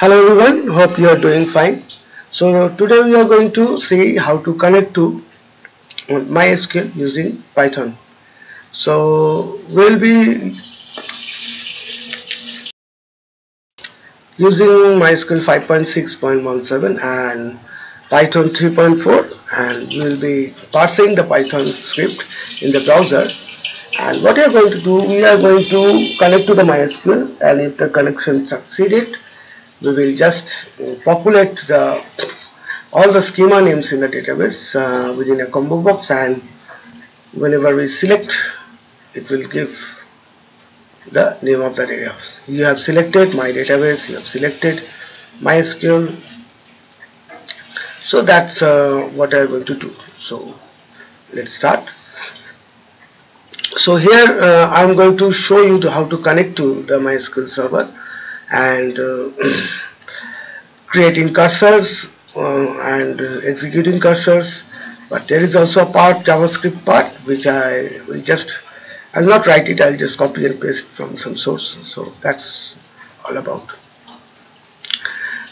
Hello everyone, hope you are doing fine. So today we are going to see how to connect to MySQL using Python. So we'll be using MySQL 5.6.17 and Python 3.4, and we'll be parsing the Python script in the browser. And what we are going to do, we are going to connect to the MySQL, and if the connection succeeded, we will just populate all the schema names in the database within a combo box, and whenever we select, it will give the name of the database. You have selected my database, you have selected MySQL. So that's what I am going to do. So let's start. So here I am going to show you how to connect to the MySQL server and creating cursors and executing cursors, but there is also a JavaScript part which I'll not write it, I'll just copy and paste from some source. So that's all about.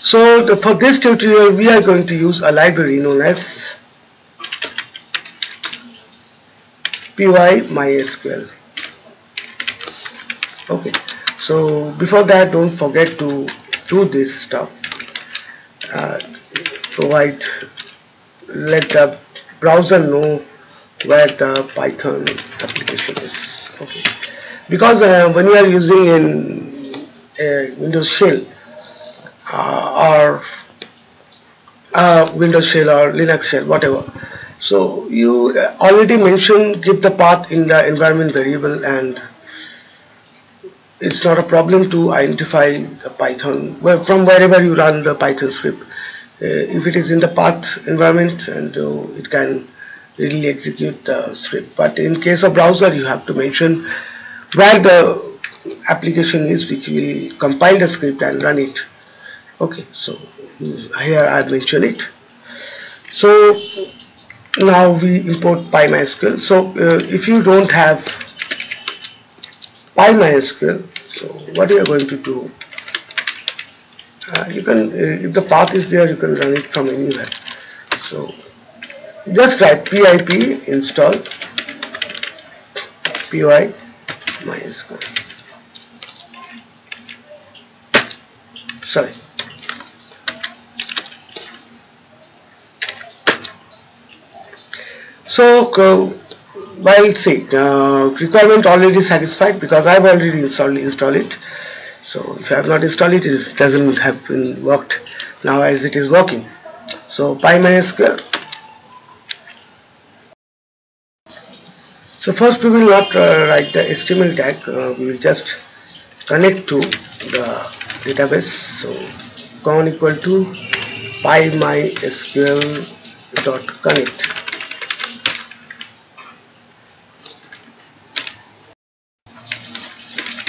So for this tutorial we are going to use a library known as PyMySQL. Okay. So before that, don't forget to do this stuff. Let the browser know where the Python application is. Okay. Because when you are using in Windows shell or Linux shell, whatever, so you already mentioned give the path in the environment variable, and it's not a problem to identify the Python from wherever you run the Python script. If it is in the path environment, and it can really execute the script. But in case of browser, you have to mention where the application is, which will compile the script and run it. Okay, so here I've mentioned it. So now we import PyMySQL. So if you don't have PyMySQL, so what you are going to do, you can, if the path is there, you can run it from anywhere. So just type pip install PyMySQL. Sorry. So I'll see, requirement already satisfied because I've already installed it. So if I have not installed it, it doesn't have been worked. Now as it is working, so PyMySQL. So first we will not write the HTML tag. We will just connect to the database. So common equal to PyMySQL.connect.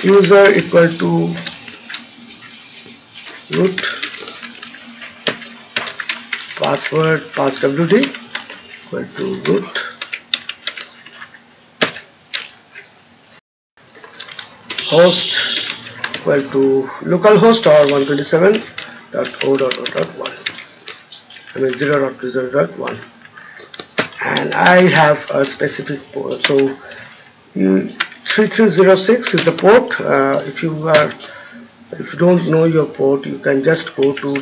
User equal to root, password passwd equal to root. Host equal to localhost or 127.0.0.1. I mean 0.0.1. And I have a specific port. So you 3306 is the port. If you don't know your port, you can just go to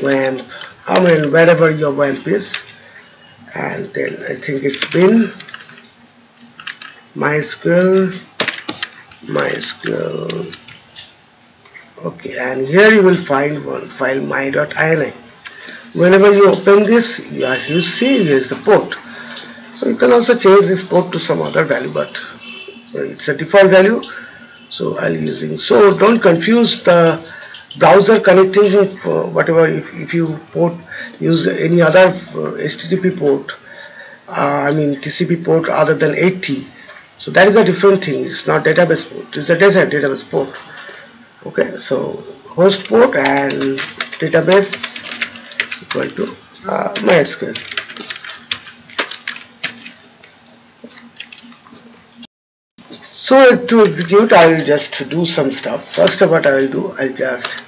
WAMP, I mean wherever your WAMP is, and then I think it's bin MySQL. Okay, and here you will find one file, my.ini. Whenever you open this, you see here is the port. So you can also change this port to some other value, but it's a default value, so I'll using. So don't confuse the browser connecting whatever. If you use any other HTTP port, I mean TCP port other than 80, so that is a different thing. It's not database port. It's a database port. Okay, so host port and database equal to MySQL. So to execute, I will just do some stuff. First of what I will do, I'll just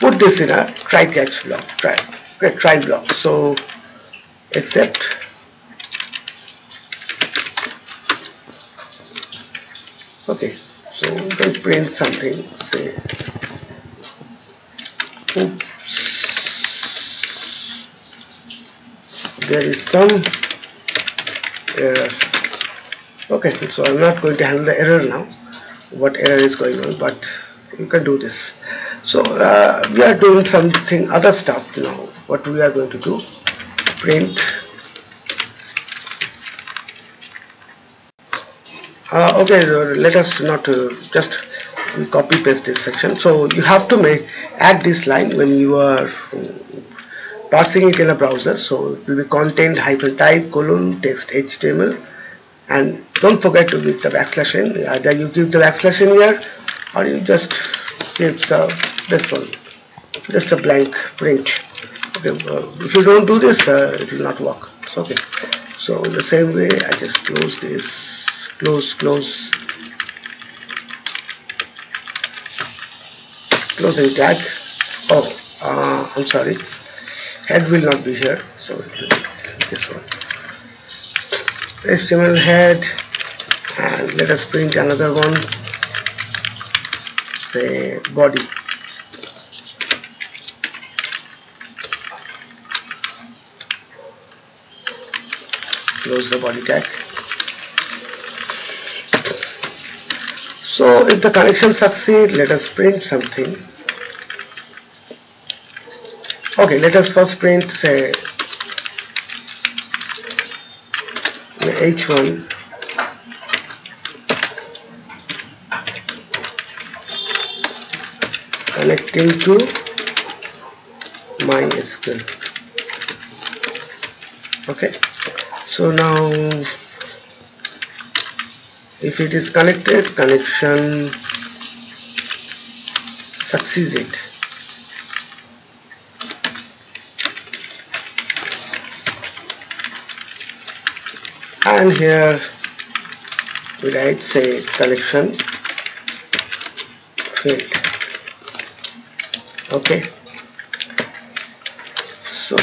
put this in a try catch block, try block. So except okay, so we can print something, say oops, there is some error. Okay, so I'm not going to handle the error now, what error is going on, but you can do this. So we are doing something other stuff now. What we are going to do, print okay, let us not just copy paste this section. So you have to add this line when you are parsing it in a browser. So it will be content -type text HTML, and don't forget to give the \n. Either you give the \n here, or you just give this one, just a blank print. Okay, if you don't do this, it will not work. Okay, so the same way, I just close this. Closing tag. Oh, I'm sorry, head will not be here, so it will be this one, HTML head, and let us print another one, say body. Close the body tag. So if the connection succeeds, let us print something. Okay, let us first print say h1 connecting to MySQL. Okay, so now if it is connected, connection succeeded. And here we write say connection failed. Okay. So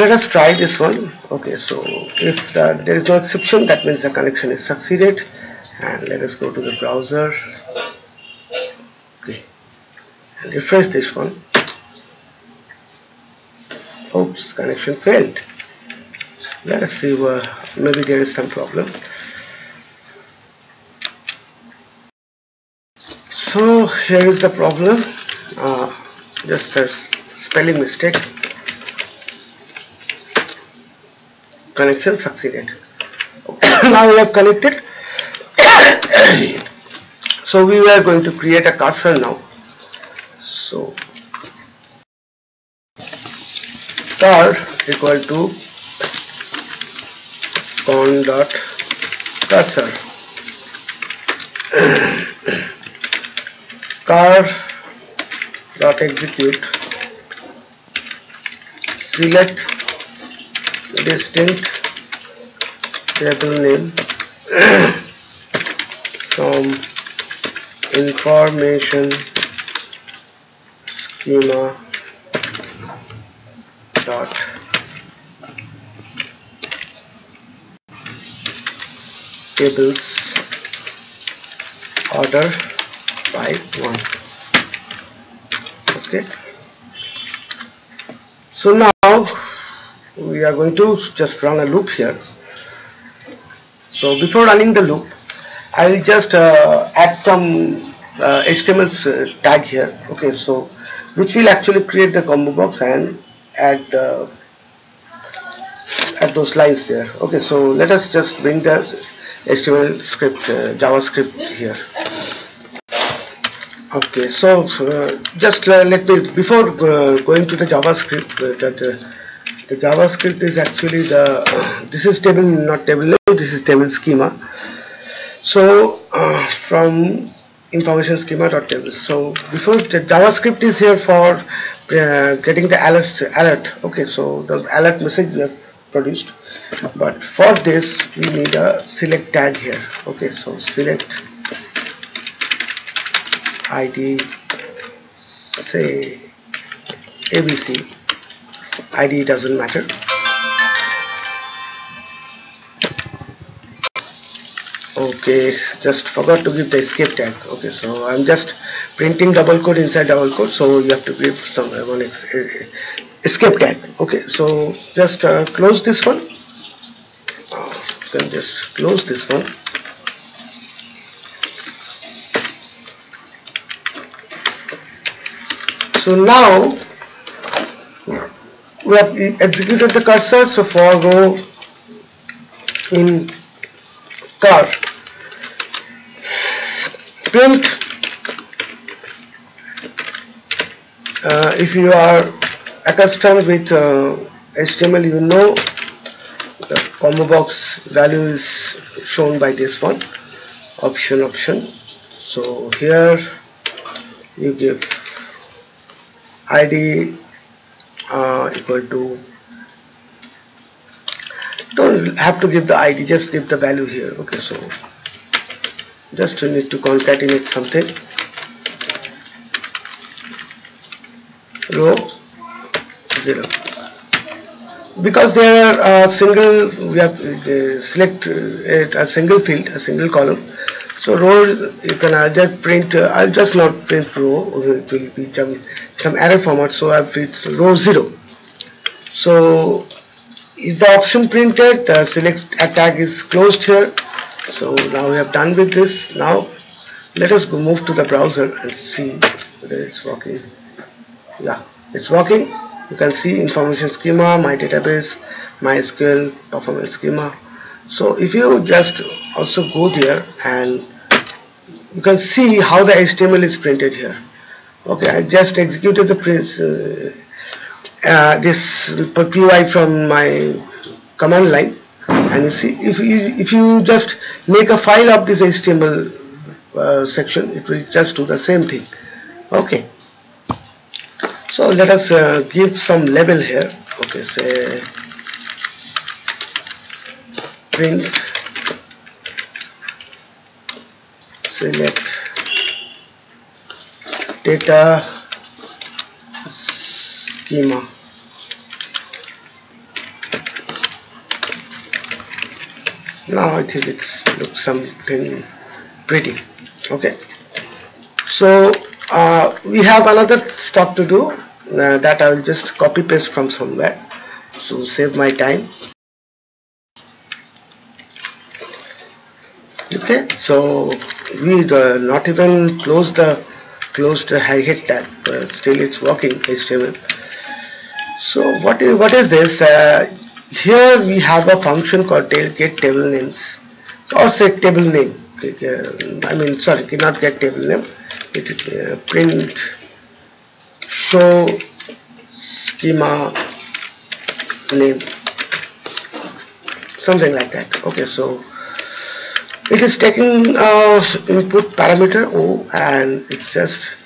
let us try this one. Okay, so if there is no exception, that means the connection is succeeded. And let us go to the browser, okay, and refresh this one. Oops, connection failed. Let us see, maybe there is some problem. So here is the problem, just a spelling mistake. Connection succeeded. Now we have connected. So we are going to create a cursor now. So char equal to con.cursor. char.execute select distinct table name from information schema . Tables order by 1. Okay. So now we are going to just run a loop here. So before running the loop, I will just add some HTML tag here, okay, so which will actually create the combo box and add those lines there. Okay, so let us just bring the HTML script, JavaScript here. Okay, so just let me, before going to the JavaScript, the JavaScript is actually the this is table, not table name, this is table schema. So from information schema.tables. So before, the JavaScript is here for getting the alert. Okay, so the alert message we have produced, but for this we need a select tag here. Okay, so select id say abc, id doesn't matter. Okay, just forgot to give the escape tag. Okay, so I'm just printing double quote inside double quote, so you have to give some one escape tag. Okay, so just close this one. You can just close this one. So now we have executed the cursor. So for row in car, print if you are accustomed with HTML, you know the combo box value is shown by this one option. So here you give id equal to, don't have to give the id, just give the value here. Okay, so just you need to concatenate something. Row 0, because there are single, we have select a single field, a single column. So row you can either print, I'll just not print row, it will be some array format, so I've print row 0. So is the option printed, the select tag is closed here. So now we have done with this. Now let us go move to the browser and see whether it's working. Yeah, it's working. You can see information schema, my database, MySQL, performance schema. So if you just also go there, and you can see how the HTML is printed here. Okay, I just executed the print this PY from my command line, and you see if you just make a file of this HTML section, it will just do the same thing. Okay, so let us give some label here. Okay, say print select data schema. Now I think it looks something pretty. Okay, so we have another stuff to do that I will just copy paste from somewhere to save my time. Okay, so we not even closed the hi-hat tag, but still it's working HTML. So what is this? Here we have a function called get table names, or set table name. I mean, sorry, cannot get table name. It print show schema name, something like that. Okay, so it is taking input parameter O, and it's just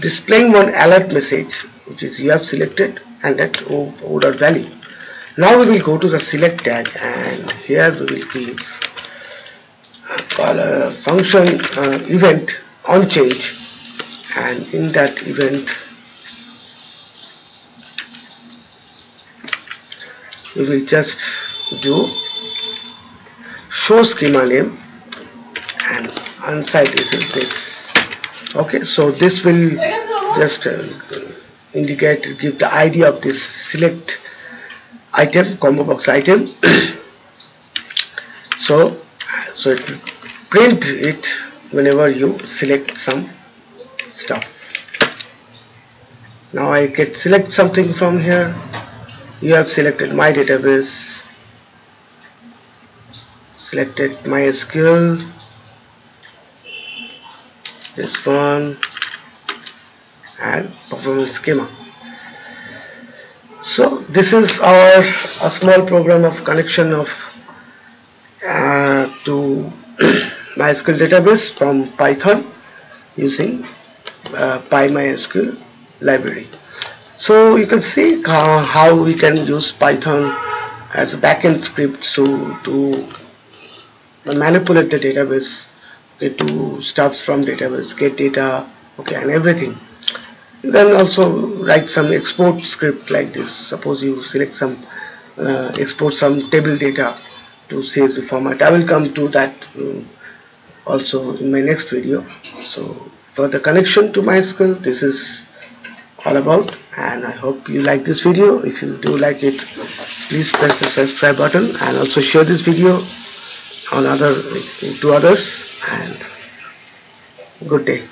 displaying one alert message, which is you have selected, and that O dot value. Now we will go to the select tag, and here we will give call a function event on change, and in that event we will just do show schema name, and inside is this. Okay, so this will just indicate, give the ID of this select item, combo box item. so it will print it whenever you select some stuff. Now I can select something from here. You have selected my database, selected MySQL, this one, and performance schema. So this is our small program of connection of to MySQL database from Python using PyMySQL library. So you can see how we can use Python as a backend script to manipulate the database to stuffs from database, get data, and everything. You can also write some export script like this. Suppose you select some export some table data to CSV format. I will come to that also in my next video. So for the connection to MySQL, this is all about, and I hope you like this video. If you do like it, please press the subscribe button and also share this video to others, and good day.